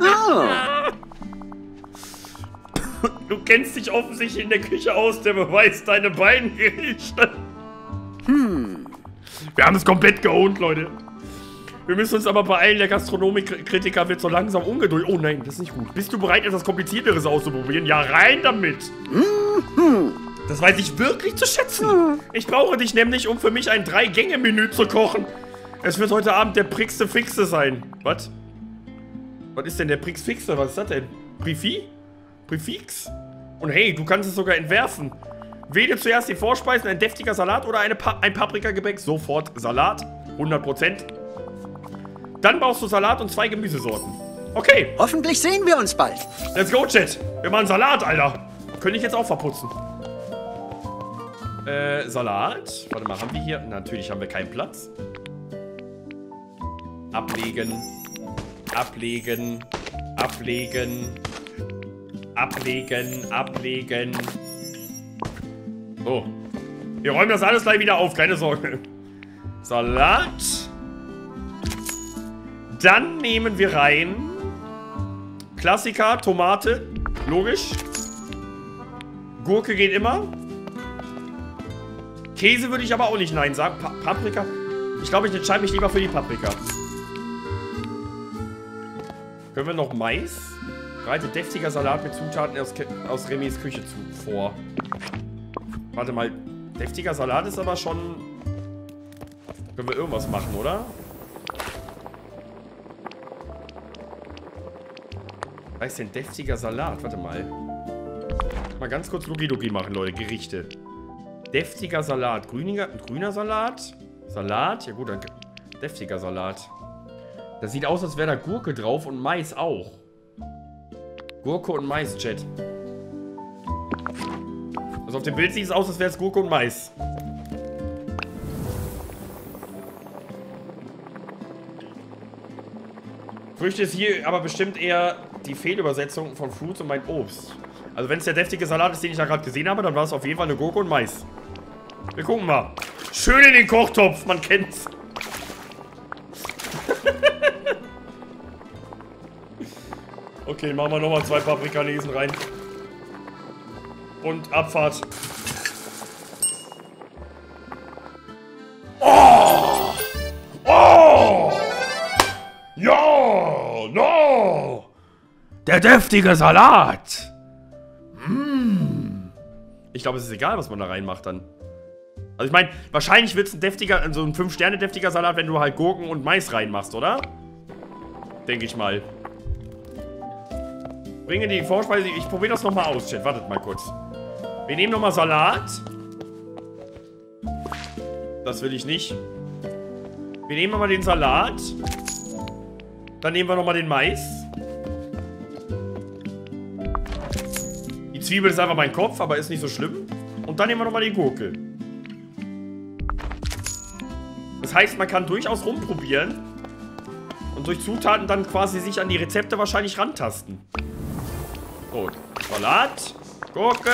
Ah. Du kennst dich offensichtlich in der Küche aus, der beweist deine beiden Gerichte. Hm. Wir haben es komplett geohnt, Leute. Wir müssen uns aber beeilen, der Gastronomik-Kritiker wird so langsam ungeduldig. Oh nein, das ist nicht gut. Bist du bereit, etwas Komplizierteres auszuprobieren? Ja, rein damit! Das weiß ich wirklich zu schätzen. Ich brauche dich nämlich, um für mich ein 3-Gänge-Menü zu kochen. Es wird heute Abend der Prix Fixe sein. Was? Was ist denn der Prix Fixe? Was ist das denn? Prix Fixe? Und hey, du kannst es sogar entwerfen. Wähle zuerst die Vorspeisen, ein deftiger Salat oder ein Paprikagebäck. Sofort Salat, 100%. Dann brauchst du Salat und 2 Gemüsesorten. Okay. Hoffentlich sehen wir uns bald. Let's go, Chat. Wir machen Salat, Alter. Könnte ich jetzt auch verputzen. Salat. Warte mal, haben wir hier... Natürlich haben wir keinen Platz. Ablegen. Ablegen. Ablegen. Ablegen. Ablegen. So. Wir räumen das alles gleich wieder auf, keine Sorge. Salat. Dann nehmen wir rein Klassiker, Tomate, logisch. Gurke geht immer. Käse würde ich aber auch nicht nein sagen. Paprika? Ich glaube, ich entscheide mich lieber für die Paprika. Können wir noch Mais? Bereite deftiger Salat mit Zutaten aus Remys Küche vor. Warte mal, deftiger Salat ist aber schon... Können wir irgendwas machen, oder? Was ist denn deftiger Salat? Warte mal. Mal ganz kurz Lugi-Dugi machen, Leute. Gerichte. Deftiger Salat. Grüner Salat? Salat? Ja gut, dann deftiger Salat. Das sieht aus, als wäre da Gurke drauf und Mais auch. Gurke und Mais, Chat. Also auf dem Bild sieht es aus, als wäre es Gurke und Mais. Früchte ist hier aber bestimmt eher... die Fehlübersetzung von Fruits und mein Obst. Also wenn es der deftige Salat ist, den ich da gerade gesehen habe, dann war es auf jeden Fall eine Gurke und Mais. Wir gucken mal. Schön in den Kochtopf, man kennt's. Okay, machen wir nochmal 2 Paprikanesen rein. Und Abfahrt. Oh! Oh! Ja! No! Der deftige Salat! Mm. Ich glaube, es ist egal, was man da reinmacht dann. Also ich meine, wahrscheinlich wird es ein deftiger, so ein 5-Sterne-deftiger Salat, wenn du halt Gurken und Mais reinmachst, oder? Denke ich mal. Bringe die Vorspeise, ich probiere das nochmal aus, Chat. Wartet mal kurz. Wir nehmen nochmal Salat. Das will ich nicht. Wir nehmen nochmal den Salat. Dann nehmen wir nochmal den Mais. Zwiebel ist einfach mein Kopf, aber ist nicht so schlimm. Und dann nehmen wir nochmal die Gurke. Das heißt, man kann durchaus rumprobieren und durch Zutaten dann quasi sich an die Rezepte wahrscheinlich rantasten. So, Salat, Gurke,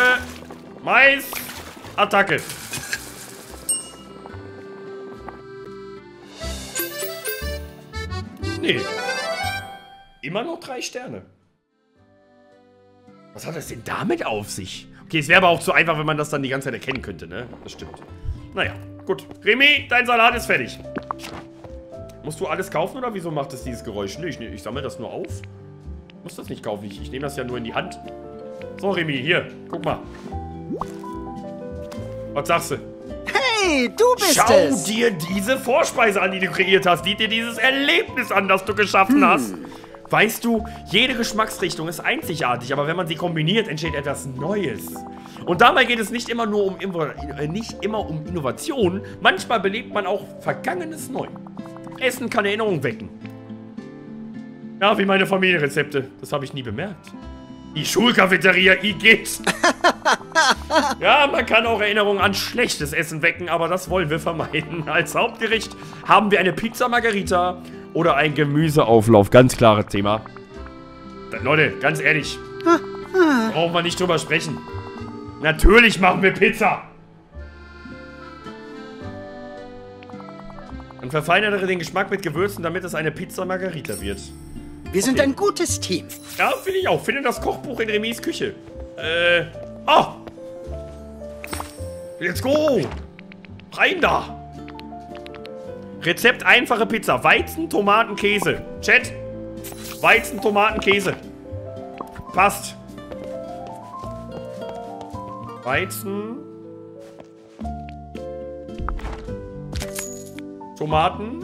Mais, Attacke. Nee. Immer noch 3 Sterne. Was hat das denn damit auf sich? Okay, es wäre aber auch zu einfach, wenn man das dann die ganze Zeit erkennen könnte, ne? Das stimmt. Naja, gut. Remy, dein Salat ist fertig. Musst du alles kaufen oder wieso macht es dieses Geräusch? Nee, ich sammle das nur auf. Ich muss das nicht kaufen. Ich nehme das ja nur in die Hand. So, Remy, hier. Guck mal. Was sagst du? Hey, du bist es! Schau dir diese Vorspeise an, die du kreiert hast. Sieh dir dieses Erlebnis an, das du geschaffen hast. Weißt du, jede Geschmacksrichtung ist einzigartig, aber wenn man sie kombiniert, entsteht etwas Neues. Und dabei geht es nicht immer um Innovationen, manchmal belebt man auch Vergangenes neu. Essen kann Erinnerungen wecken. Ja, wie meine Familienrezepte, das habe ich nie bemerkt. Die Schulcafeteria, igitt. Ja, man kann auch Erinnerungen an schlechtes Essen wecken, aber das wollen wir vermeiden. Als Hauptgericht haben wir eine Pizza Margherita. Oder ein Gemüseauflauf, ganz klares Thema. Dann, Leute, ganz ehrlich, brauchen wir nicht drüber sprechen. Natürlich machen wir Pizza. Und verfeinere den Geschmack mit Gewürzen, damit es eine Pizza Margherita wird. Wir sind ein gutes Team. Ja, finde ich auch. Finde das Kochbuch in Remys Küche. Ah! Let's go! Rein da! Rezept einfache Pizza. Weizen, Tomaten, Käse. Chat! Weizen, Tomaten, Käse. Passt. Weizen. Tomaten.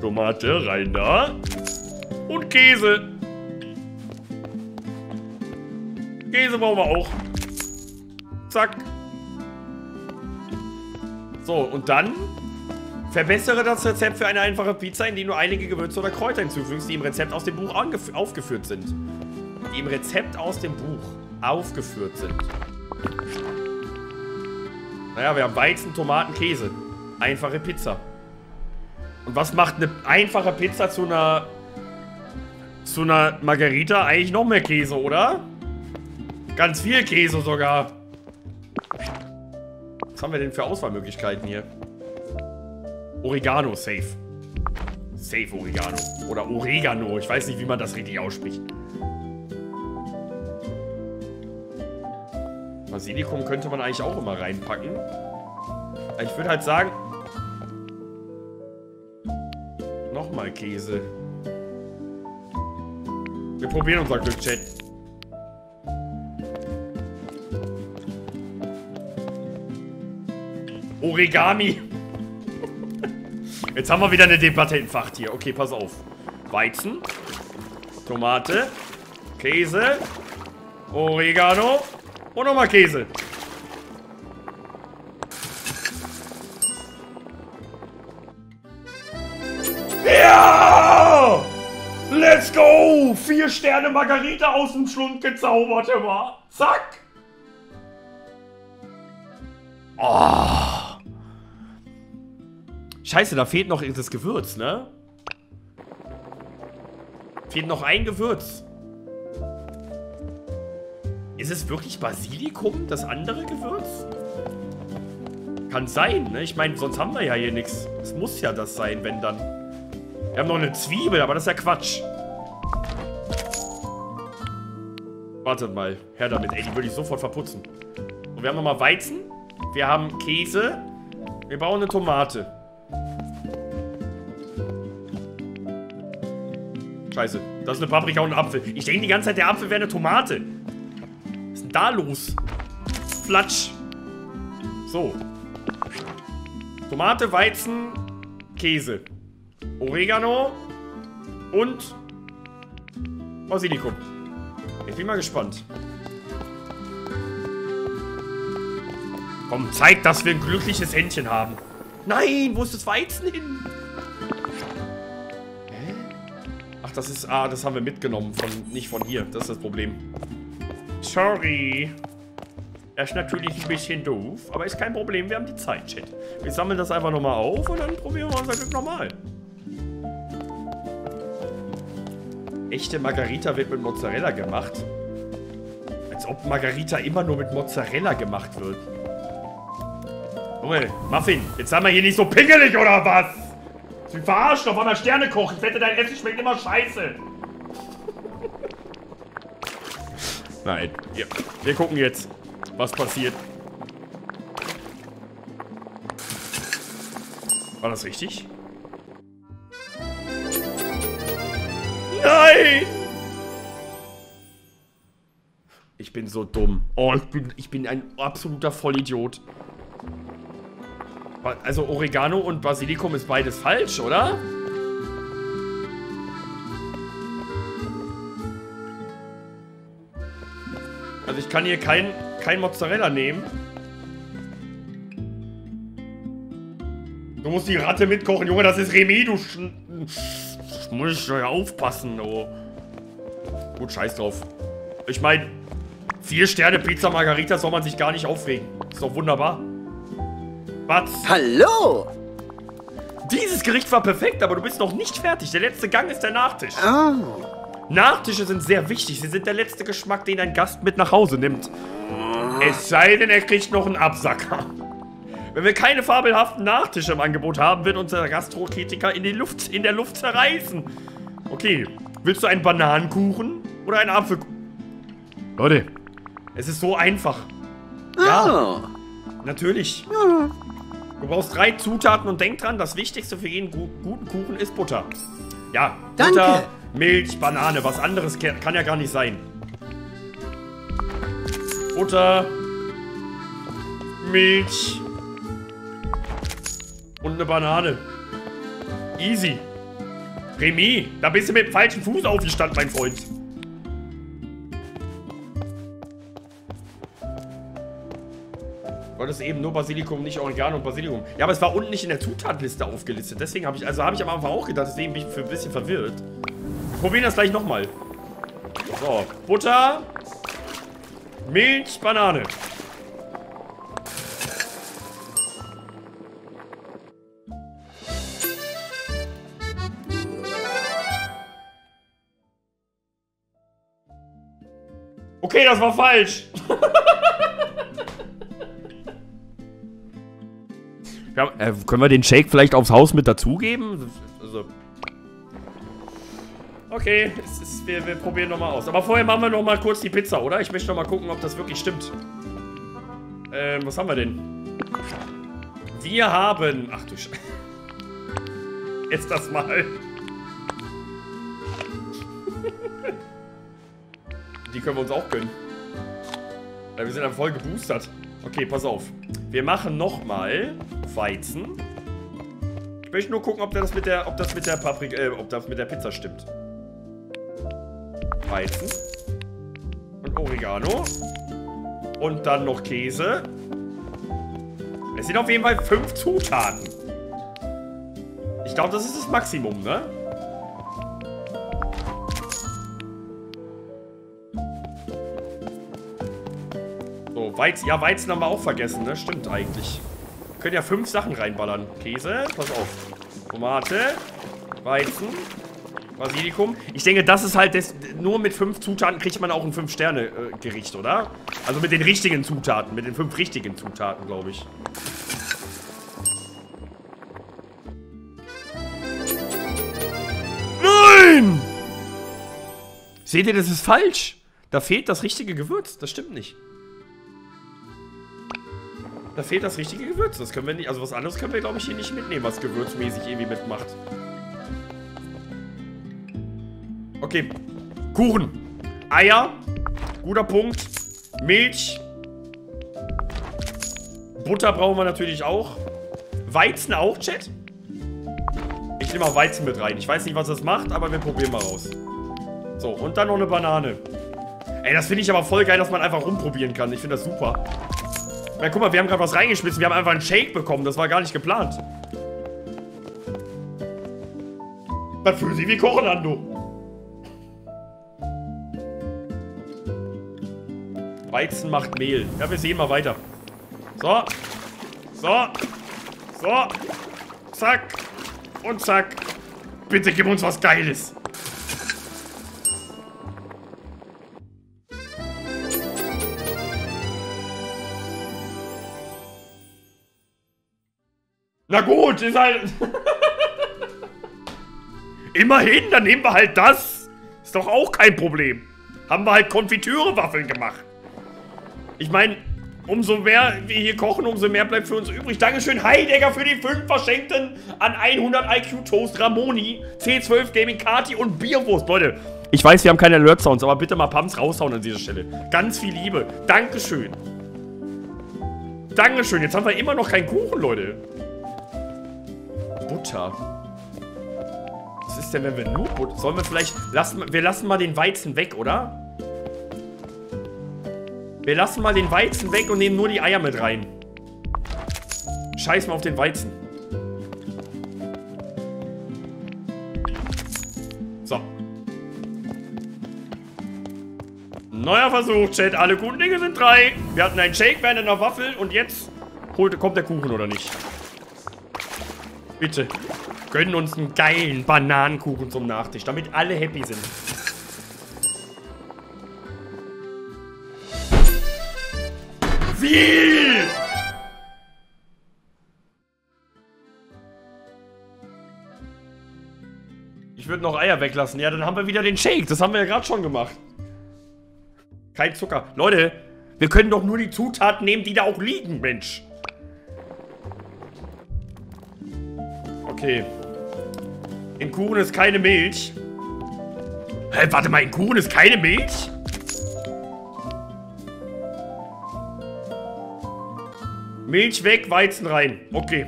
Tomate rein da. Und Käse. Käse brauchen wir auch. Zack. So, und dann verbessere das Rezept für eine einfache Pizza, indem du einige Gewürze oder Kräuter hinzufügst, die im Rezept aus dem Buch aufgeführt sind. Die im Rezept aus dem Buch aufgeführt sind. Naja, wir haben Weizen, Tomaten, Käse. Einfache Pizza. Und was macht eine einfache Pizza zu einer Margarita? Eigentlich noch mehr Käse, oder? Ganz viel Käse sogar. Was haben wir denn für Auswahlmöglichkeiten hier? Oregano, safe. Safe Oregano. Oder Oregano. Ich weiß nicht, wie man das richtig ausspricht. Basilikum könnte man eigentlich auch immer reinpacken. Ich würde halt sagen... Nochmal Käse. Wir probieren unser Glück, Chat. Origami. Jetzt haben wir wieder eine Debatte im Fach hier. Okay, pass auf. Weizen. Tomate. Käse. Oregano. Und nochmal Käse. Ja! Let's go! 4 Sterne Margarita aus dem Schlund gezaubert, immer. Zack! Oh. Scheiße, da fehlt noch das Gewürz, ne? Fehlt noch ein Gewürz. Ist es wirklich Basilikum, das andere Gewürz? Kann sein, ne? Ich meine, sonst haben wir ja hier nichts. Es muss ja das sein, wenn dann. Wir haben noch eine Zwiebel, aber das ist ja Quatsch. Wartet mal. Her damit. Ey, die würde ich sofort verputzen. Und wir haben nochmal Weizen. Wir haben Käse. Wir brauchen eine Tomate. Scheiße. Das ist eine Paprika und ein Apfel. Ich denke die ganze Zeit, der Apfel wäre eine Tomate. Da los. Flatsch. So. Tomate, Weizen, Käse. Oregano und Basilikum. Ich bin mal gespannt. Komm, zeig, dass wir ein glückliches Händchen haben. Nein, wo ist das Weizen hin? Hä? Ach, das ist... Ah, das haben wir mitgenommen. Nicht von hier. Das ist das Problem. Sorry. Das ist natürlich ein bisschen doof, aber ist kein Problem, wir haben die Zeit, Chat. Wir sammeln das einfach nochmal auf und dann probieren wir unser Glück nochmal. Echte Margarita wird mit Mozzarella gemacht. Als ob Margarita immer nur mit Mozzarella gemacht wird. Junge, Muffin, jetzt haben wir hier nicht so pingelig, oder was? Sie verarschen doch, weil wir Sterne kochen. Ich wette, dein Essen schmeckt immer scheiße. Nein, ja. Wir gucken jetzt, was passiert. War das richtig? Nein! Ich bin so dumm. Oh, ich bin ein absoluter Vollidiot. Also Oregano und Basilikum ist beides falsch, oder? Also ich kann hier kein Mozzarella nehmen. Du musst die Ratte mitkochen, Junge, das ist Remy, du muss ich ja aufpassen, oh. Gut, scheiß drauf. Ich meine, 4 Sterne Pizza Margarita soll man sich gar nicht aufregen. Ist doch wunderbar. Was? Hallo! Dieses Gericht war perfekt, aber du bist noch nicht fertig. Der letzte Gang ist der Nachtisch. Oh. Nachtische sind sehr wichtig. Sie sind der letzte Geschmack, den ein Gast mit nach Hause nimmt. Es sei denn, er kriegt noch einen Absacker. Wenn wir keine fabelhaften Nachtische im Angebot haben, wird unser Gastroketiker in der Luft zerreißen. Okay, willst du einen Bananenkuchen oder einen Apfelkuchen? Leute, es ist so einfach. Ja, natürlich. Ja. Du brauchst 3 Zutaten und denk dran, das Wichtigste für jeden guten Kuchen ist Butter. Ja, Butter, danke. Milch, Banane, was anderes kann ja gar nicht sein. Butter, Milch und eine Banane. Easy. Remy, da bist du mit dem falschen Fuß aufgestanden, mein Freund. Das ist eben nur Basilikum, nicht Oregano und Basilikum. Ja, aber es war unten nicht in der Zutatenliste aufgelistet. Deswegen habe ich am Anfang auch gedacht, deswegen bin ich ein bisschen verwirrt. Wir probieren das gleich nochmal. So, Butter, Milch, Banane. Okay, das war falsch. Ja, können wir den Shake vielleicht aufs Haus mit dazugeben? Also. Okay, wir probieren nochmal aus. Aber vorher machen wir nochmal kurz die Pizza, oder? Ich möchte nochmal gucken, ob das wirklich stimmt. Was haben wir denn? Wir haben... Ach du Scheiße. Jetzt das mal. Die können wir uns auch gönnen. Weil wir sind dann voll geboostert. Okay, pass auf. Wir machen nochmal Weizen. Ich möchte nur gucken, ob das mit der Pizza stimmt. Weizen. Und Oregano. Und dann noch Käse. Es sind auf jeden Fall 5 Zutaten. Ich glaube, das ist das Maximum, ne? Weizen, ja, Weizen haben wir auch vergessen, ne? Stimmt eigentlich. Wir können ja 5 Sachen reinballern. Käse, pass auf. Tomate, Weizen, Basilikum. Ich denke, das ist halt, nur mit 5 Zutaten kriegt man auch ein 5-Sterne-Gericht, oder? Also mit den richtigen Zutaten, mit den 5 richtigen Zutaten, glaube ich. Nein! Seht ihr, das ist falsch. Da fehlt das richtige Gewürz, das stimmt nicht. Da fehlt das richtige Gewürz. Das können wir nicht. Also was anderes können wir, glaube ich, hier nicht mitnehmen, was gewürzmäßig irgendwie mitmacht. Okay. Kuchen. Eier. Guter Punkt. Milch. Butter brauchen wir natürlich auch. Weizen auch, Chat? Ich nehme mal Weizen mit rein. Ich weiß nicht, was das macht, aber wir probieren mal raus. So, und dann noch eine Banane. Ey, das finde ich aber voll geil, dass man einfach rumprobieren kann. Ich finde das super. Na, guck mal, wir haben gerade was reingeschmissen. Wir haben einfach einen Shake bekommen. Das war gar nicht geplant. Das fühlt sich wie Kochen an, du. Weizen macht Mehl. Ja, wir sehen mal weiter. So. So. So. Zack. Und zack. Bitte gib uns was Geiles. Na gut, ist halt... Immerhin, dann nehmen wir halt das. Ist doch auch kein Problem. Haben wir halt Konfitüre-Waffeln gemacht. Ich meine, umso mehr wir hier kochen, umso mehr bleibt für uns übrig. Dankeschön, Heidegger, für die 5 verschenkten an 100 IQ Toast, Ramoni, C12 Gaming, Kati und Bierwurst. Leute, ich weiß, wir haben keine Alert-Sounds, aber bitte mal Pams raushauen an dieser Stelle. Ganz viel Liebe. Dankeschön. Dankeschön, jetzt haben wir immer noch keinen Kuchen, Leute. Butter. Was ist denn, wenn wir nur Butter... Sollen wir vielleicht... Wir lassen mal den Weizen weg, oder? Wir lassen mal den Weizen weg und nehmen nur die Eier mit rein. Scheiß mal auf den Weizen. So. Neuer Versuch, Chat. Alle guten Dinge sind 3. Wir hatten einen Shake, wir hatten eine Waffel und jetzt kommt der Kuchen, oder nicht? Bitte, gönnen uns einen geilen Bananenkuchen zum Nachtisch, damit alle happy sind. Wie? Ich würde noch Eier weglassen. Ja, dann haben wir wieder den Shake. Das haben wir ja gerade schon gemacht. Kein Zucker. Leute, wir können doch nur die Zutaten nehmen, die da auch liegen, Mensch. Okay. Im Kuchen ist keine Milch. Hä, warte mal, im Kuchen ist keine Milch? Milch weg, Weizen rein. Okay.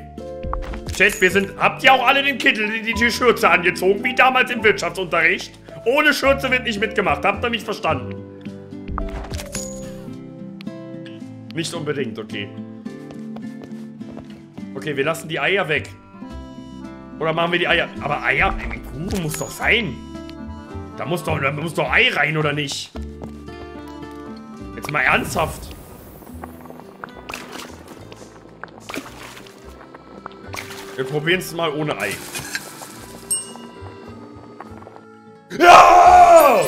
Chat, wir sind... Habt ihr auch alle den Kittel, die Schürze angezogen, wie damals im Wirtschaftsunterricht? Ohne Schürze wird nicht mitgemacht. Habt ihr mich verstanden? Nicht unbedingt, okay. Okay, wir lassen die Eier weg. Oder machen wir die Eier... Aber Eier? Eine Kuh muss doch sein. Da muss doch Ei rein, oder nicht? Jetzt mal ernsthaft. Wir probieren es mal ohne Ei. Ja!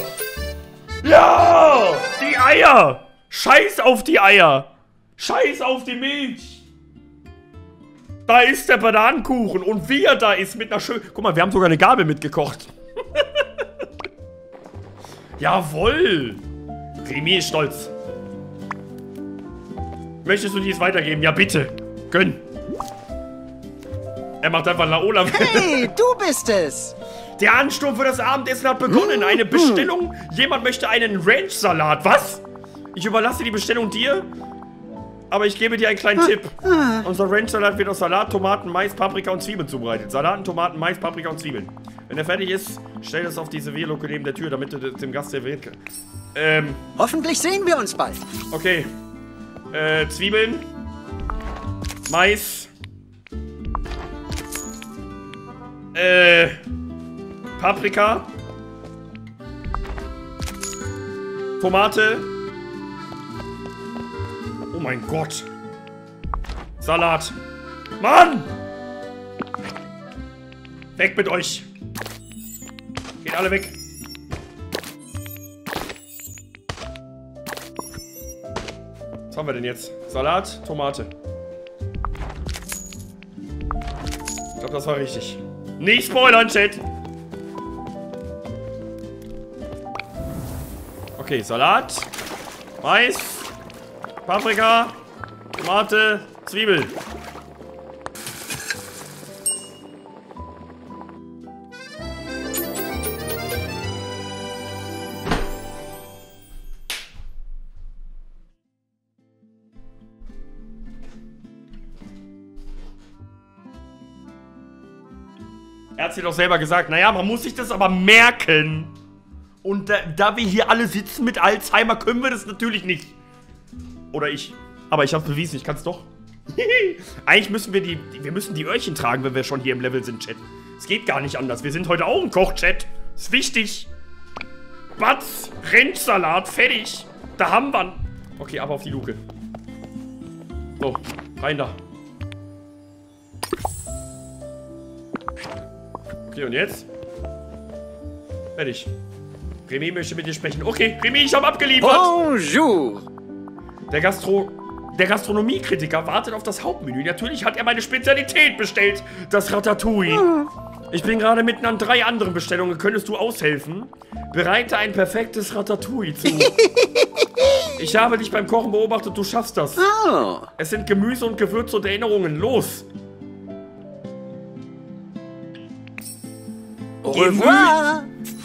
Ja! Die Eier! Scheiß auf die Eier! Scheiß auf die Milch! Da ist der Bananenkuchen und wie er da ist mit einer schönen... Guck mal, wir haben sogar eine Gabel mitgekocht. Jawohl! Remy ist stolz. Möchtest du dies weitergeben? Ja, bitte. Gönn. Er macht einfach Laola. Hey, du bist es! Der Ansturm für das Abendessen hat begonnen. Eine Bestellung? Jemand möchte einen Ranch-Salat. Was? Ich überlasse die Bestellung dir, aber ich gebe dir einen kleinen Tipp. Unser Ranch-Salat wird aus Salat, Tomaten, Mais, Paprika und Zwiebeln zubereitet. Salaten, Tomaten, Mais, Paprika und Zwiebeln. Wenn er fertig ist, stell das auf diese Wehrluke neben der Tür, damit du dem Gast servieren kannst. Hoffentlich sehen wir uns bald. Okay. Zwiebeln. Mais. Paprika. Tomate. Oh mein Gott. Salat. Mann! Weg mit euch. Geht alle weg. Was haben wir denn jetzt? Salat, Tomate. Ich glaube, das war richtig. Nicht spoilern, Chat! Okay, Salat, Mais, Paprika, Tomate, Zwiebel. Hat sie doch selber gesagt, naja, man muss sich das aber merken. Und da wir hier alle sitzen mit Alzheimer, können wir das natürlich nicht. Oder ich. Aber ich hab's bewiesen, ich kann's doch. Eigentlich müssen wir die Öhrchen tragen, wenn wir schon hier im Level sind, Chat. Es geht gar nicht anders. Wir sind heute auch ein Koch-Chat. Ist wichtig. Batz, Ranchsalat, fertig. Da haben wir'n. Okay, aber auf die Luke. So, rein da. Okay, und jetzt? Fertig. Remy möchte mit dir sprechen. Okay, Remy, ich habe abgeliefert. Bonjour. Der Gastronomiekritiker wartet auf das Hauptmenü. Natürlich hat er meine Spezialität bestellt. Das Ratatouille. Ich bin gerade mitten an 3 anderen Bestellungen. Könntest du aushelfen? Bereite ein perfektes Ratatouille zu. Ich habe dich beim Kochen beobachtet. Du schaffst das. Oh. Es sind Gemüse und Gewürze und Erinnerungen. Los.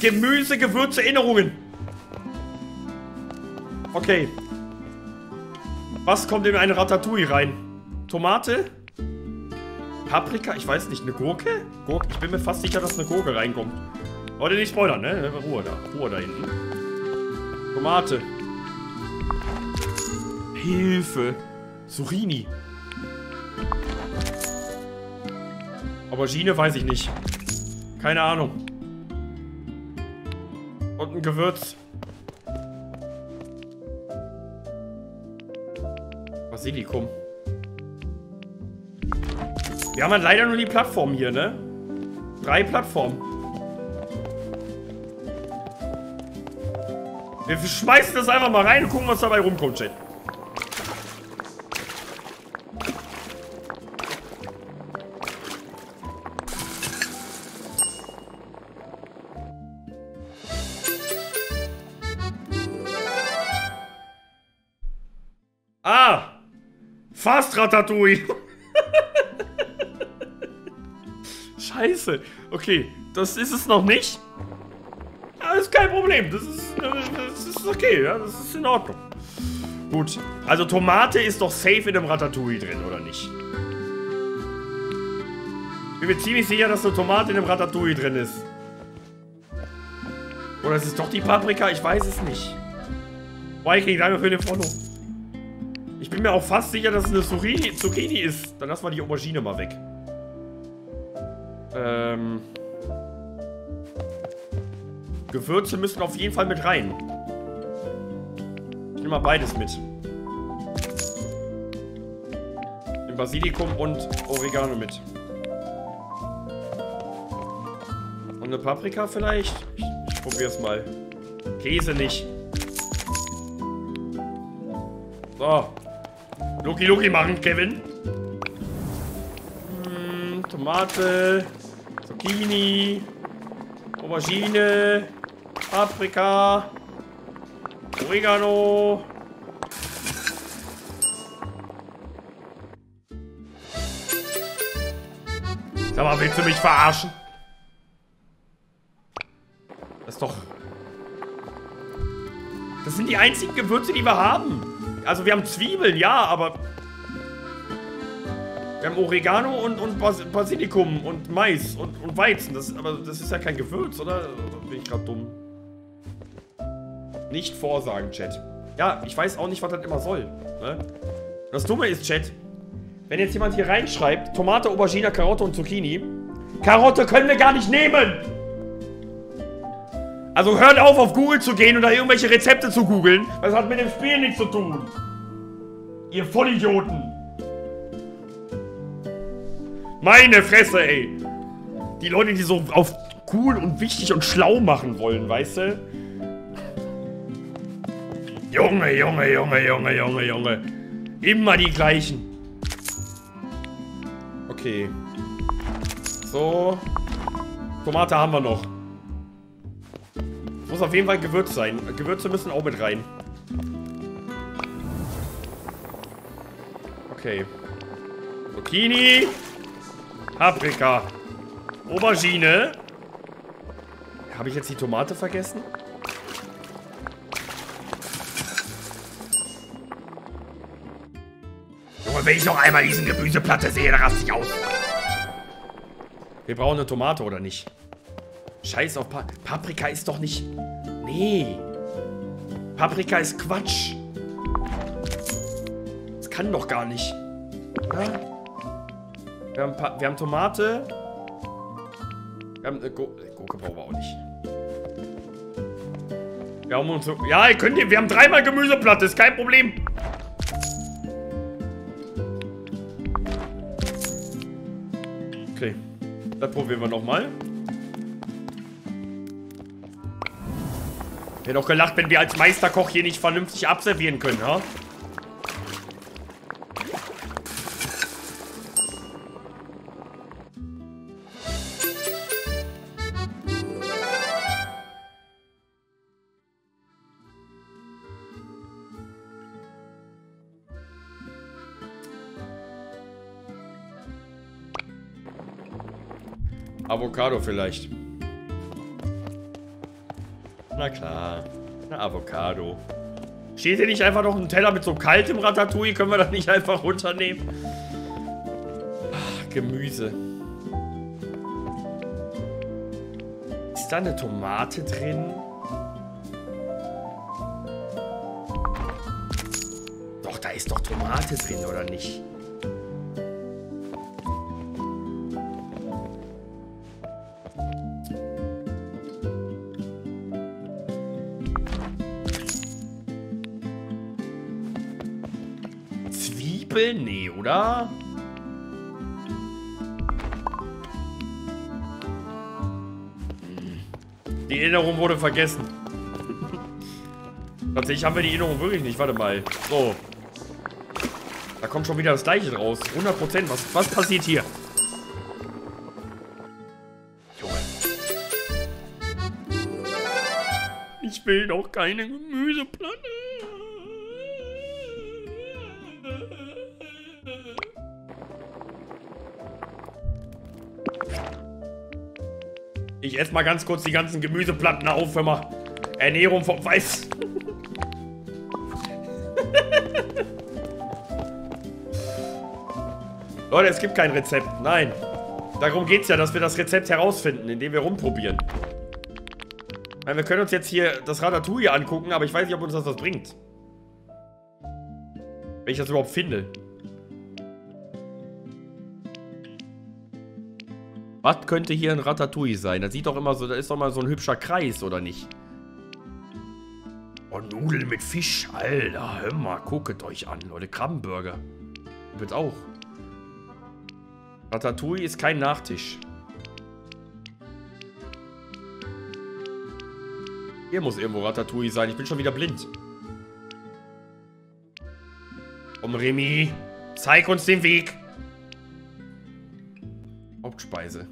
Gemüse, Gewürze, Erinnerungen. Okay. Was kommt in eine Ratatouille rein? Tomate? Paprika? Ich weiß nicht. Eine Gurke? Gurke? Ich bin mir fast sicher, dass eine Gurke reinkommt. Leute, nicht spoilern, ne? Ruhe da. Ruhe da hinten. Tomate. Hilfe. Zucchini. Aubergine weiß ich nicht. Keine Ahnung. Und ein Gewürz. Basilikum. Wir haben halt leider nur die Plattform hier, ne? 3 Plattformen. Wir schmeißen das einfach mal rein und gucken, was dabei rumkommt, Chat. Ah! Fast Ratatouille! Scheiße. Okay, das ist es noch nicht. Ja, das ist kein Problem. Das ist okay. Ja, das ist in Ordnung. Gut. Also Tomate ist doch safe in dem Ratatouille drin, oder nicht? Ich bin mir ziemlich sicher, dass eine Tomate in dem Ratatouille drin ist. Oder ist es doch die Paprika? Ich weiß es nicht. Boah, ich krieg danke für den Follow. Ich bin mir auch fast sicher, dass es eine Zucchini ist. Dann lassen wir die Aubergine mal weg. Gewürze müssen auf jeden Fall mit rein. Ich nehme mal beides mit. Den Basilikum und Oregano mit. Und eine Paprika vielleicht? Ich probiere es mal. Käse nicht. So. Luki machen, Kevin. Tomate. Zucchini. Aubergine, Paprika, Oregano. Sag mal, willst du mich verarschen? Das ist doch... Das sind die einzigen Gewürze, die wir haben. Also wir haben Zwiebeln, ja, aber... Wir haben Oregano und Basilikum und Mais und Weizen. Aber das ist ja kein Gewürz, oder? Bin ich gerade dumm. Nicht vorsagen, Chat. Ja, ich weiß auch nicht, was das immer soll. Ne? Das Dumme ist, Chat, wenn jetzt jemand hier reinschreibt, Tomate, Aubergine, Karotte und Zucchini. Karotte können wir gar nicht nehmen! Also hört auf Google zu gehen und da irgendwelche Rezepte zu googeln. Das hat mit dem Spiel nichts zu tun. Ihr Vollidioten. Meine Fresse, ey! Die Leute, die so auf cool und wichtig und schlau machen wollen, weißt du? Junge. Immer die gleichen. Okay. So. Tomate haben wir noch. Muss auf jeden Fall Gewürz sein. Gewürze müssen auch mit rein. Okay. Zucchini. Paprika. Aubergine. Habe ich jetzt die Tomate vergessen? Junge, wenn ich noch einmal diesen Gemüseplatte sehe, dann raste ich aus. Wir brauchen eine Tomate, oder nicht? Scheiß auf Paprika ist doch nicht... Nee. Paprika ist Quatsch. Das kann doch gar nicht. Ja? Wir haben Tomate. Wir haben Gurke brauchen wir auch nicht. Wir haben uns... Ja, wir haben dreimal Gemüseplatte, ist kein Problem. Okay. Das probieren wir nochmal. Ich hätte auch gelacht, wenn wir als Meisterkoch hier nicht vernünftig abservieren können, ha? Avocado vielleicht. Na klar. Na, Avocado. Steht hier nicht einfach noch ein Teller mit so kaltem Ratatouille? Können wir das nicht einfach runternehmen? Ach, Gemüse. Ist da eine Tomate drin? Doch, da ist doch Tomate drin, oder nicht? Nee, oder? Die Erinnerung wurde vergessen. Tatsächlich haben wir die Erinnerung wirklich nicht. Warte mal. So. Da kommt schon wieder das Gleiche draus. 100%. Was passiert hier? Junge. Ich will doch keine Gemüseplatte. Ich esse mal ganz kurz die ganzen Gemüseplatten auf, wenn man Ernährung vom Weiß. Leute, es gibt kein Rezept. Nein. Darum geht's ja, dass wir das Rezept herausfinden, indem wir rumprobieren. Weil wir können uns jetzt hier das Ratatouille angucken, aber ich weiß nicht, ob uns das was bringt. Wenn ich das überhaupt finde. Was könnte hier ein Ratatouille sein? Das sieht doch immer so, da ist doch mal so ein hübscher Kreis, oder nicht? Oh, Nudeln mit Fisch, Alter. Hör mal, guckt euch an, Leute. Krabbenburger. Gibt's auch. Ratatouille ist kein Nachtisch. Hier muss irgendwo Ratatouille sein. Ich bin schon wieder blind. Komm, Remy. Zeig uns den Weg. Hauptspeise.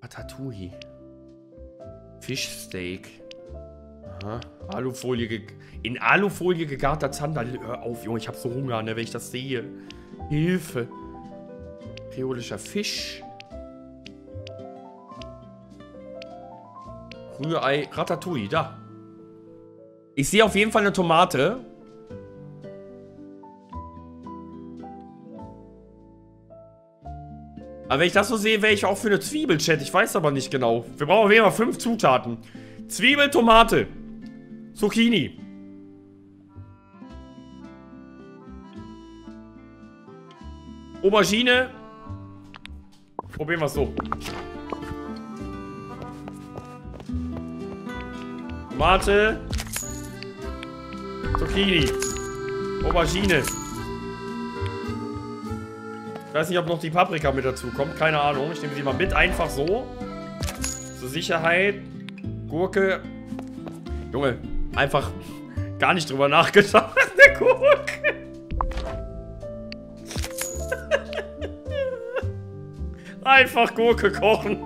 Ratatouille. Fischsteak. Aha. In Alufolie gegarter Zander. Hör auf, Junge. Ich hab so Hunger, ne, wenn ich das sehe. Hilfe. Kreolischer Fisch. Rührei, Ratatouille, da. Ich sehe auf jeden Fall eine Tomate. Aber wenn ich das so sehe, wäre ich auch für eine Zwiebel, Chat. Ich weiß aber nicht genau. Wir brauchen auf jeden Fall 5 Zutaten. Zwiebel, Tomate. Zucchini. Aubergine. Probieren wir es so. Tomate, Zucchini, Aubergine. Ich weiß nicht, ob noch die Paprika mit dazu kommt. Keine Ahnung. Ich nehme sie mal mit. Einfach so. Zur Sicherheit. Gurke. Junge, einfach gar nicht drüber nachgedacht. Der Gurke. Einfach Gurke kochen.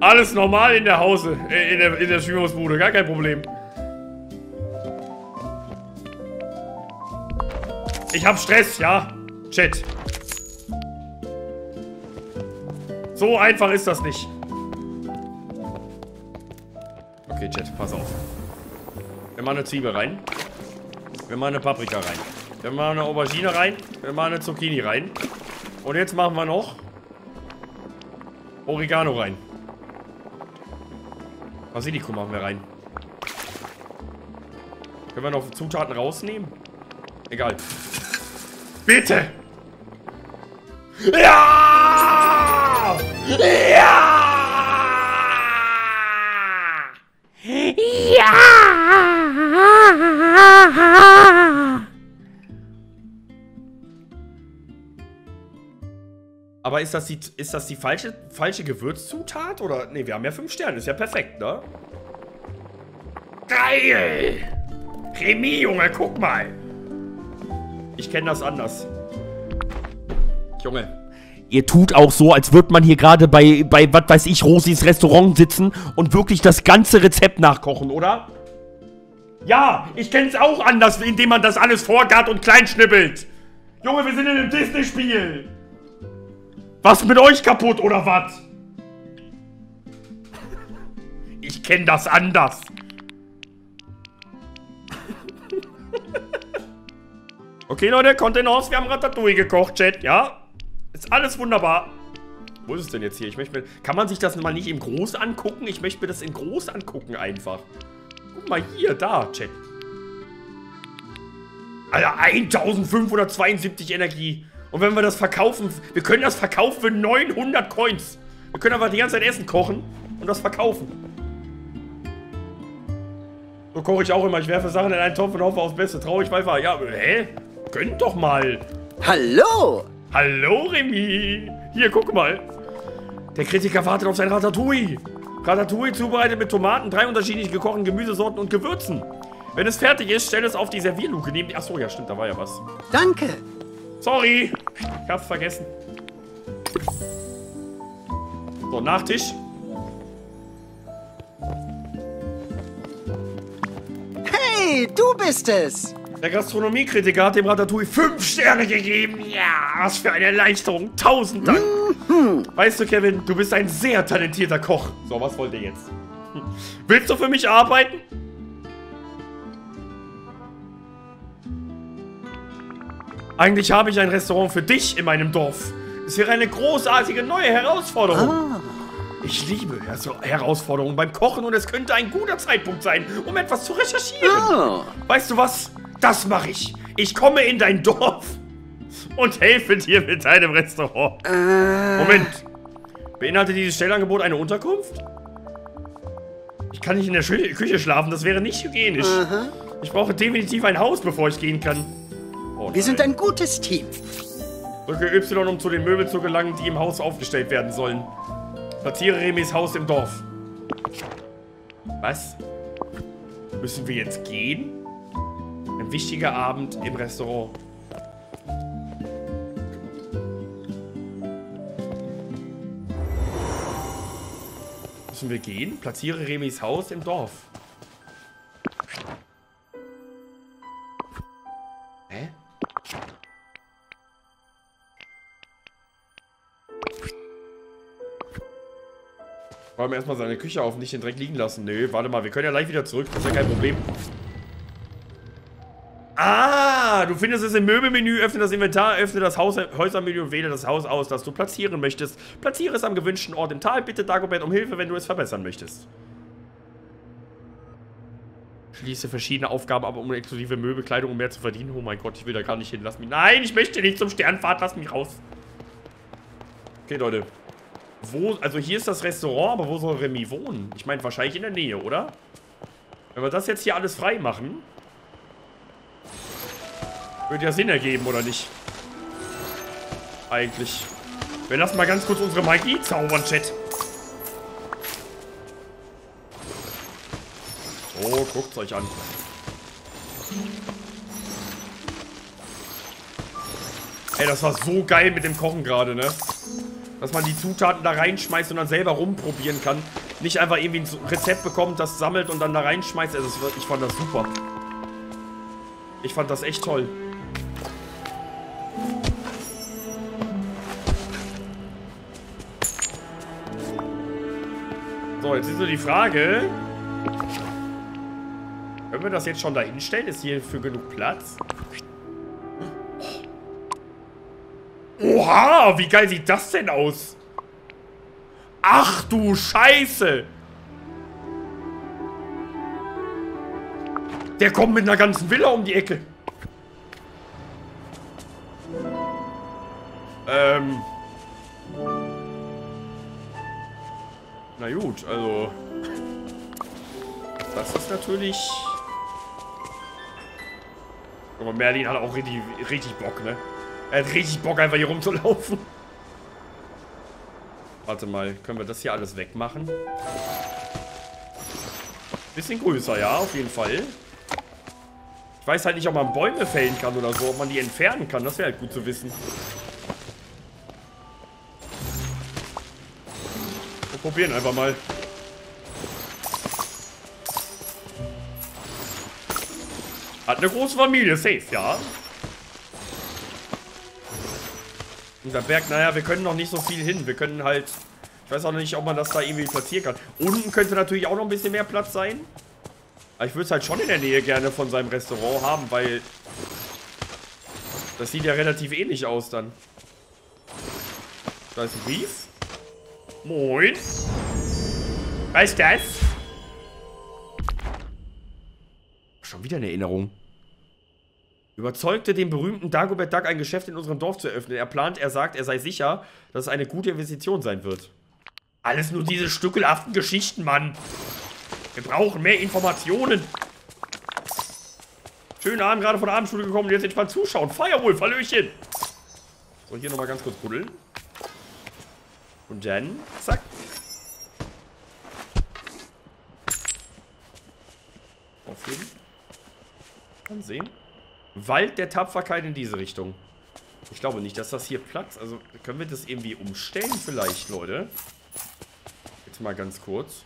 Alles normal in der Hause, in der Schwimmersbude, gar kein Problem. Ich hab Stress, ja, Chat. So einfach ist das nicht. Okay, Chat, pass auf. Wir machen eine Zwiebel rein. Wir machen eine Paprika rein. Wir machen eine Aubergine rein. Wir machen eine Zucchini rein. Und jetzt machen wir noch Oregano rein. Basilikum machen wir rein. Können wir noch Zutaten rausnehmen? Egal. Bitte! Ja! Ja! Ja! Aber ist das die falsche Gewürzzutat? Oder? Ne, wir haben ja 5 Sterne. Ist ja perfekt, ne? Geil! Remy, Junge, guck mal! Ich kenne das anders. Junge. Ihr tut auch so, als würde man hier gerade bei was weiß ich, Rosis Restaurant sitzen und wirklich das ganze Rezept nachkochen, oder? Ja, ich kenne es auch anders, indem man das alles vorgart und kleinschnippelt. Junge, wir sind in einem Disney-Spiel. Was mit euch kaputt, oder was? Ich kenne das anders. Okay, Leute, Content aus. Wir haben Ratatouille gekocht, Chat. Ja? Ist alles wunderbar. Wo ist es denn jetzt hier? Ich möchte mir... Kann man sich das mal nicht im Groß angucken? Ich möchte mir das in Groß angucken einfach. Guck mal hier, da, Chat. Alter, 1572 Energie. Und wenn wir das verkaufen, wir können das verkaufen für 900 Coins. Wir können aber die ganze Zeit Essen kochen und das verkaufen. So koche ich auch immer. Ich werfe Sachen in einen Topf und hoffe aufs Beste. Traurig, Weifer. Ja, hä? Gönnt doch mal. Hallo. Hallo, Remy. Hier, guck mal. Der Kritiker wartet auf sein Ratatouille. Ratatouille zubereitet mit Tomaten, 3 unterschiedlich gekochten Gemüsesorten und Gewürzen. Wenn es fertig ist, stell es auf die Servierluke neben die... Achso, ja stimmt, da war ja was. Danke. Sorry, ich hab's vergessen. So, Nachtisch. Hey, du bist es! Der Gastronomiekritiker hat dem Ratatouille 5 Sterne gegeben. Ja, was für eine Leistung. 1000 Dank. Weißt du, Kevin, du bist ein sehr talentierter Koch. So, was wollt ihr jetzt? Willst du für mich arbeiten? Eigentlich habe ich ein Restaurant für dich in meinem Dorf. Es wäre eine großartige neue Herausforderung. Ich liebe Herausforderungen beim Kochen und es könnte ein guter Zeitpunkt sein, um etwas zu recherchieren. Weißt du was? Das mache ich. Ich komme in dein Dorf und helfe dir mit deinem Restaurant. Moment. Beinhaltet dieses Stellangebot eine Unterkunft? Ich kann nicht in der Küche schlafen, das wäre nicht hygienisch. Ich brauche definitiv ein Haus, bevor ich gehen kann. Oh, wir sind ein gutes Team. Drücke Y, um zu den Möbeln zu gelangen, die im Haus aufgestellt werden sollen. Platziere Remys Haus im Dorf. Was? Müssen wir jetzt gehen? Ein wichtiger Abend im Restaurant. Müssen wir gehen? Platziere Remys Haus im Dorf. Räum wir erstmal seine Küche auf und nicht den Dreck liegen lassen. Nö, warte mal, wir können ja gleich wieder zurück. Das ist ja kein Problem. Ah, du findest es im Möbelmenü. Öffne das Inventar, öffne das Häusermenü und wähle das Haus aus, das du platzieren möchtest. Platziere es am gewünschten Ort im Tal. Bitte Dagobert um Hilfe, wenn du es verbessern möchtest. Schließe verschiedene Aufgaben ab, um exklusive Möbelkleidung um mehr zu verdienen. Oh mein Gott, ich will da gar nicht hin. Lass mich... Nein, ich möchte nicht zum Sternfahrt. Lass mich raus. Okay, Leute. Wo, also hier ist das Restaurant, aber wo soll Remy wohnen? Ich meine, wahrscheinlich in der Nähe, oder? Wenn wir das jetzt hier alles frei machen, würde ja Sinn ergeben, oder nicht? Eigentlich. Wir lassen mal ganz kurz unsere Magie zaubern, Chat. Oh, guckt's euch an. Ey, das war so geil mit dem Kochen gerade, ne? Dass man die Zutaten da reinschmeißt und dann selber rumprobieren kann. Nicht einfach irgendwie ein Rezept bekommt, das sammelt und dann da reinschmeißt. Also ich fand das super. Ich fand das echt toll. So, jetzt ist nur die Frage. Können wir das jetzt schon da hinstellen? Ist hierfür genug Platz? Oha, wie geil sieht das denn aus? Ach du Scheiße! Der kommt mit einer ganzen Villa um die Ecke. Na gut, also... Das ist natürlich... Aber Merlin hat auch richtig Bock, ne? Er hat richtig Bock, einfach hier rumzulaufen. Warte mal, können wir das hier alles wegmachen? Bisschen größer, ja, auf jeden Fall. Ich weiß halt nicht, ob man Bäume fällen kann oder so, ob man die entfernen kann. Das wäre halt gut zu wissen. Wir probieren einfach mal. Hat eine große Familie, safe, ja. Und der Berg, naja, wir können noch nicht so viel hin. Wir können halt... Ich weiß auch nicht, ob man das da irgendwie platzieren kann. Unten könnte natürlich auch noch ein bisschen mehr Platz sein. Aber ich würde es halt schon in der Nähe gerne von seinem Restaurant haben, weil... Das sieht ja relativ ähnlich aus dann. Da ist ein Brief. Moin. Was ist das? Schon wieder eine Erinnerung. Überzeugte den berühmten Dagobert Duck, ein Geschäft in unserem Dorf zu eröffnen. Er plant, er sagt, er sei sicher, dass es eine gute Investition sein wird. Alles nur diese stückelhaften Geschichten, Mann. Wir brauchen mehr Informationen. Schönen Abend, gerade von der Abendschule gekommen und jetzt entspannt zuschauen. Feier wohl, Hallöchen. So, hier nochmal ganz kurz buddeln. Und dann, zack. Aufheben. Dann sehen. Wald der Tapferkeit in diese Richtung. Ich glaube nicht, dass das hier Platz... Also, können wir das irgendwie umstellen vielleicht, Leute? Jetzt mal ganz kurz.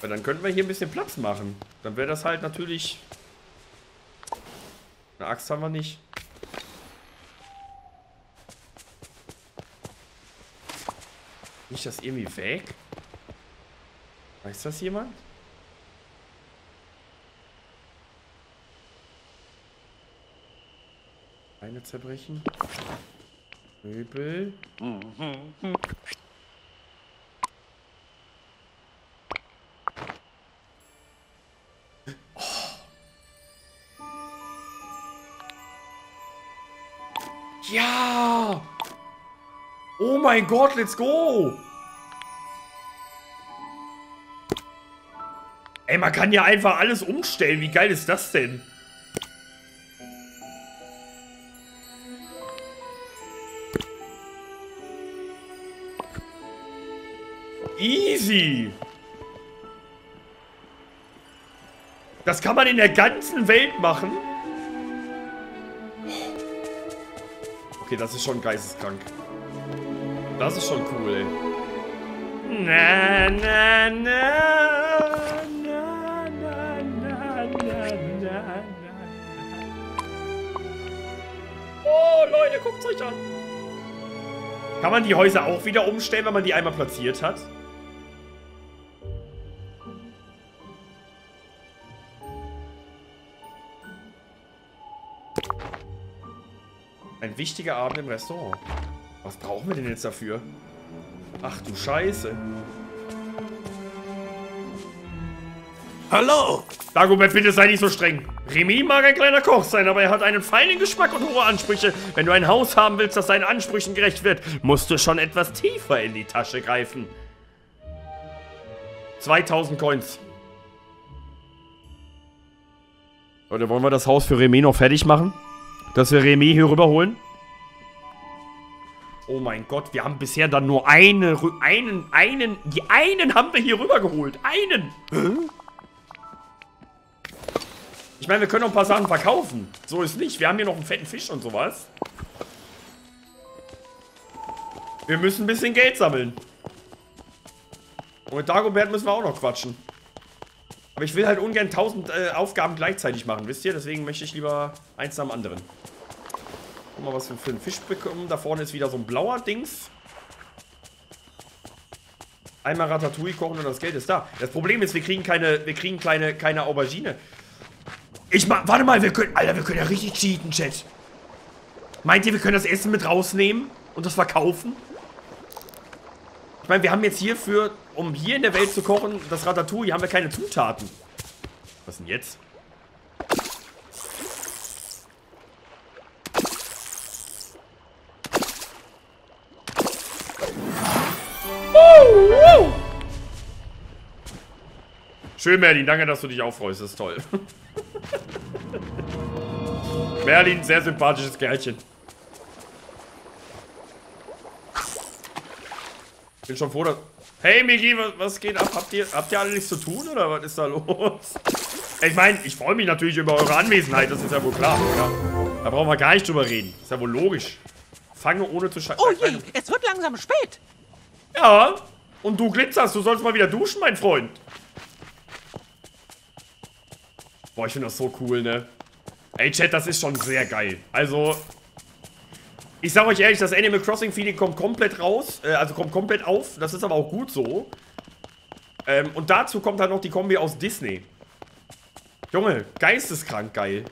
Weil dann könnten wir hier ein bisschen Platz machen. Dann wäre das halt natürlich Eine Axt haben wir nicht. Nicht das irgendwie weg? Weiß das jemand? Beine zerbrechen. Möbel. Oh. Ja! Oh mein Gott, let's go! Ey, man kann ja einfach alles umstellen. Wie geil ist das denn? Easy. Das kann man in der ganzen Welt machen. Okay, das ist schon geisteskrank. Das ist schon cool, ey. Na, na, na. Na, na, na, na, na, na. Oh, Leute, guckt euch an. Kann man die Häuser auch wieder umstellen, wenn man die einmal platziert hat? Ein wichtiger Abend im Restaurant. Was brauchen wir denn jetzt dafür? Ach du Scheiße. Hallo! Dagobert, bitte sei nicht so streng. Remy mag ein kleiner Koch sein, aber er hat einen feinen Geschmack und hohe Ansprüche. Wenn du ein Haus haben willst, das seinen Ansprüchen gerecht wird, musst du schon etwas tiefer in die Tasche greifen. 2000 Coins. Leute, wollen wir das Haus für Remy noch fertig machen? Dass wir Remy hier rüberholen? Oh mein Gott, wir haben bisher dann nur einen haben wir hier rübergeholt. Einen! Ich meine, wir können noch ein paar Sachen verkaufen. So ist nicht. Wir haben hier noch einen fetten Fisch und sowas. Wir müssen ein bisschen Geld sammeln. Und mit Dagobert müssen wir auch noch quatschen. Aber ich will halt ungern 1000 Aufgaben gleichzeitig machen, wisst ihr? Deswegen möchte ich lieber eins nach dem anderen. Guck mal, was wir für einen Fisch bekommen. Da vorne ist wieder so ein blauer Dings. Einmal Ratatouille kochen und das Geld ist da. Das Problem ist, wir kriegen keine Aubergine. Warte mal, wir können... Alter, wir können ja richtig cheaten, Chat. Meint ihr, wir können das Essen mit rausnehmen und das verkaufen? Ich meine, wir haben jetzt hierfür, um hier in der Welt zu kochen, das Ratatouille, haben wir keine Zutaten. Was denn jetzt? Schön, Merlin, danke, dass du dich aufreust, das ist toll. Merlin, sehr sympathisches Kerlchen. Ich bin schon froh, dass... Hey, Miki, was geht ab? Habt ihr alle nichts zu tun, oder was ist da los? Ich meine, ich freue mich natürlich über eure Anwesenheit, das ist ja wohl klar, oder? Da brauchen wir gar nicht drüber reden, ist ja wohl logisch. Fange ohne zu scheißen. Oh je, es wird langsam spät. Ja, und du glitzerst, du sollst mal wieder duschen, mein Freund. Boah, ich finde das so cool, ne? Ey, Chat, das ist schon sehr geil. Also, ich sag euch ehrlich, das Animal Crossing-Feeling kommt komplett raus. Also kommt komplett auf. Das ist aber auch gut so. Und dazu kommt halt noch die Kombi aus Disney. Junge, geisteskrank geil.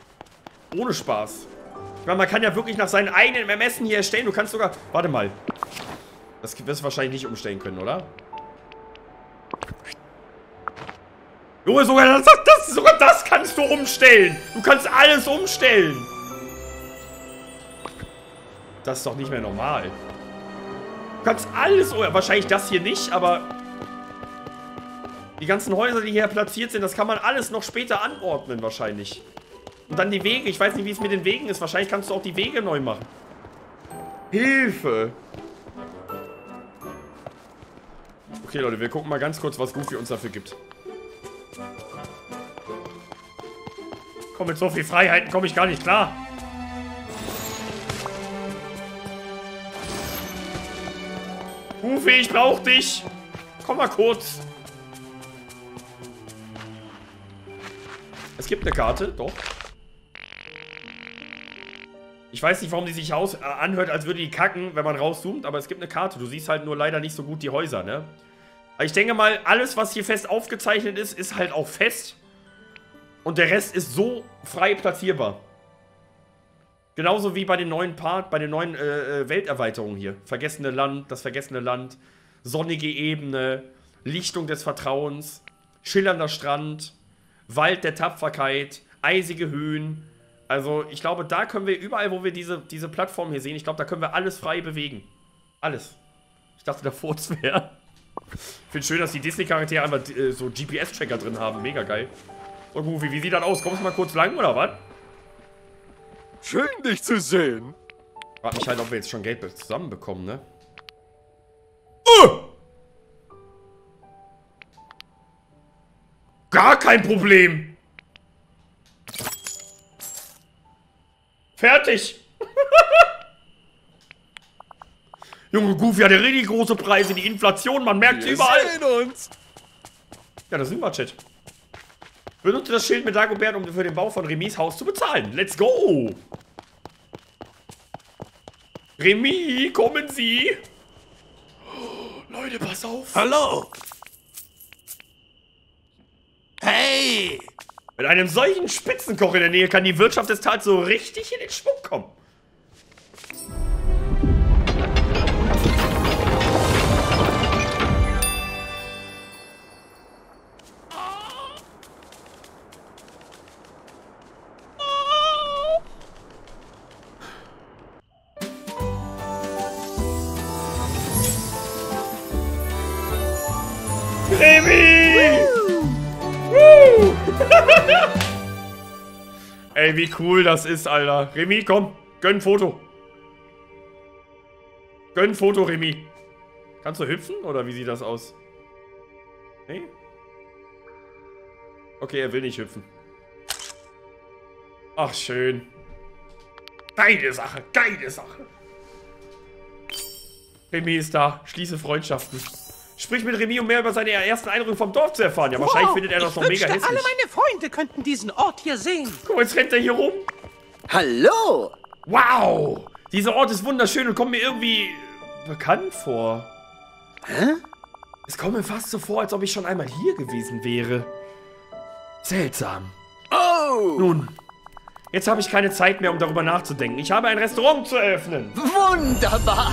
Ohne Spaß. Ich meine, man kann ja wirklich nach seinen eigenen Ermessen hier erstellen. Du kannst sogar... Warte mal. Das wirst du wahrscheinlich nicht umstellen können, oder? Junge, sogar das kannst du umstellen. Du kannst alles umstellen. Das ist doch nicht mehr normal. Du kannst alles umstellen. Wahrscheinlich das hier nicht, aber... Die ganzen Häuser, die hier platziert sind, das kann man alles noch später anordnen wahrscheinlich. Und dann die Wege. Ich weiß nicht, wie es mit den Wegen ist. Wahrscheinlich kannst du auch die Wege neu machen. Hilfe. Okay, Leute, wir gucken mal ganz kurz, was Goofy uns dafür gibt. Komm, mit so viel Freiheiten komme ich gar nicht klar. Goofy, ich brauch dich. Komm mal kurz. Es gibt eine Karte, doch. Ich weiß nicht, warum die sich anhört, als würde die kacken, wenn man rauszoomt, aber es gibt eine Karte. Du siehst halt nur leider nicht so gut die Häuser, ne? Ich denke mal, alles, was hier fest aufgezeichnet ist, ist halt auch fest. Und der Rest ist so frei platzierbar. Genauso wie bei den neuen Welterweiterungen hier. Vergessene Land, das vergessene Land, sonnige Ebene, Lichtung des Vertrauens, schillernder Strand, Wald der Tapferkeit, eisige Höhen. Also ich glaube, da können wir überall, wo wir diese Plattform hier sehen, ich glaube, da können wir alles frei bewegen. Alles. Ich dachte, der Furz wäre. Ich finde schön, dass die Disney-Charaktere einfach so GPS-Tracker drin haben. Mega geil. So, Goofy, wie sieht das aus? Kommst du mal kurz lang, oder was? Schön, dich zu sehen. Frag mich halt, ob wir jetzt schon Geld zusammenbekommen, ne? Gar kein Problem. Fertig. Junge, Goofy hat ja richtig große Preise. Die Inflation, man merkt sie überall. Wir sehen uns. Ja, das sind wir, Chat. Benutze das Schild mit Dagobert, um für den Bau von Remys Haus zu bezahlen. Let's go. Remy, kommen Sie. Oh, Leute, pass auf. Hallo. Hey. Mit einem solchen Spitzenkoch in der Nähe kann die Wirtschaft des Tals so richtig in den Schwung kommen. Ey, wie cool das ist, Alter. Remy, komm. Gönn ein Foto. Gönn ein Foto, Remy. Kannst du hüpfen? Oder wie sieht das aus? Nee? Okay, er will nicht hüpfen. Ach, schön. Geile Sache. Geile Sache. Remy ist da. Schließe Freundschaften. Sprich mit Remy, um mehr über seine ersten Eindrücke vom Dorf zu erfahren. Ja, wow, wahrscheinlich findet er das noch mega hässlich. Alle meine Freunde könnten diesen Ort hier sehen. Guck mal, jetzt rennt er hier rum. Hallo. Wow. Dieser Ort ist wunderschön und kommt mir irgendwie bekannt vor. Hä? Es kommt mir fast so vor, als ob ich schon einmal hier gewesen wäre. Seltsam. Oh. Nun, jetzt habe ich keine Zeit mehr, um darüber nachzudenken. Ich habe ein Restaurant zu eröffnen. Wunderbar.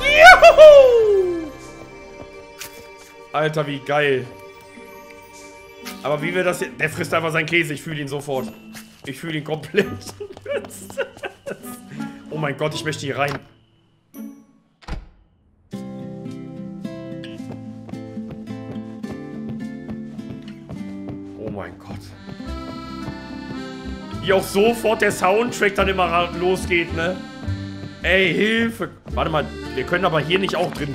Juhu. Alter, wie geil. Aber wie wir das hier... Der frisst einfach seinen Käse. Ich fühle ihn sofort. Ich fühle ihn komplett. Oh mein Gott, ich möchte hier rein. Oh mein Gott. Wie auch sofort der Soundtrack dann immer losgeht, ne? Ey, Hilfe. Warte mal, wir können aber hier nicht auch drin...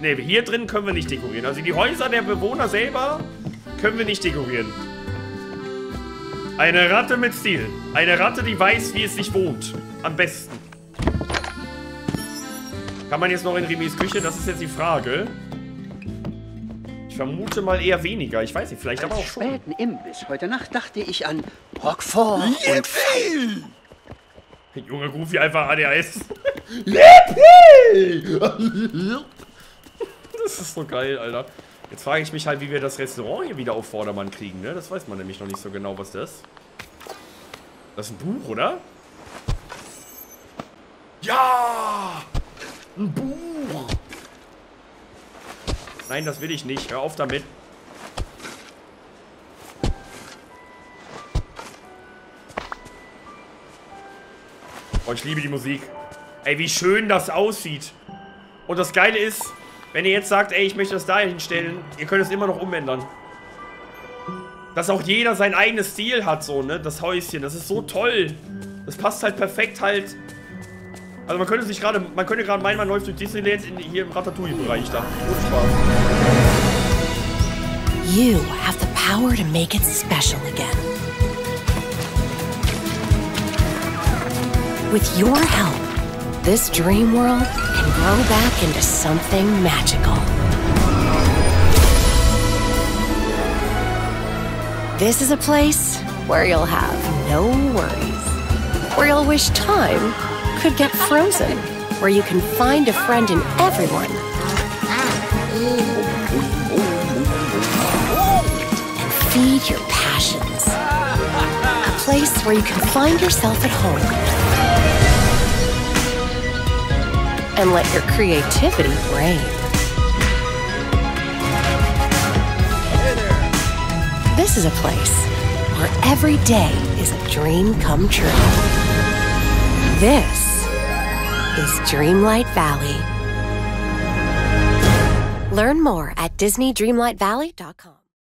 Ne, hier drin können wir nicht dekorieren. Also die Häuser der Bewohner selber können wir nicht dekorieren. Eine Ratte mit Stil. Eine Ratte, die weiß, wie es sich wohnt. Am besten. Kann man jetzt noch in Remys Küche? Das ist jetzt die Frage. Ich vermute mal eher weniger. Ich weiß nicht, vielleicht aber auch schon. Als späten Imbiss heute Nacht dachte ich an Rockford und Fell. Junge, ruf hier einfach ADHS. Yippie! Das ist so geil, Alter. Jetzt frage ich mich halt, wie wir das Restaurant hier wieder auf Vordermann kriegen, ne? Das weiß man nämlich noch nicht so genau, was das ist. Das ist ein Buch, oder? Ja! Ein Buch! Nein, das will ich nicht. Hör auf damit. Oh, ich liebe die Musik. Ey, wie schön das aussieht. Und das Geile ist... Wenn ihr jetzt sagt, ey, ich möchte das da hinstellen, ihr könnt es immer noch umändern. Dass auch jeder sein eigenes Stil hat, so, ne? Das Häuschen, das ist so toll. Das passt halt perfekt halt. Also man könnte gerade meinen, man läuft durch Disneyland hier im Ratatouille-Bereich da. Ohne Spaß. You have the power to make it special again. With your help, this dream world can grow back into something magical. This is a place where you'll have no worries. where you'll wish time could get frozen, where you can find a friend in everyone. And feed your passions. A place where you can find yourself at home. And let your creativity reign. This is a place where every day is a dream come true. This is Dreamlight Valley. Learn more at DisneyDreamlightValley.com.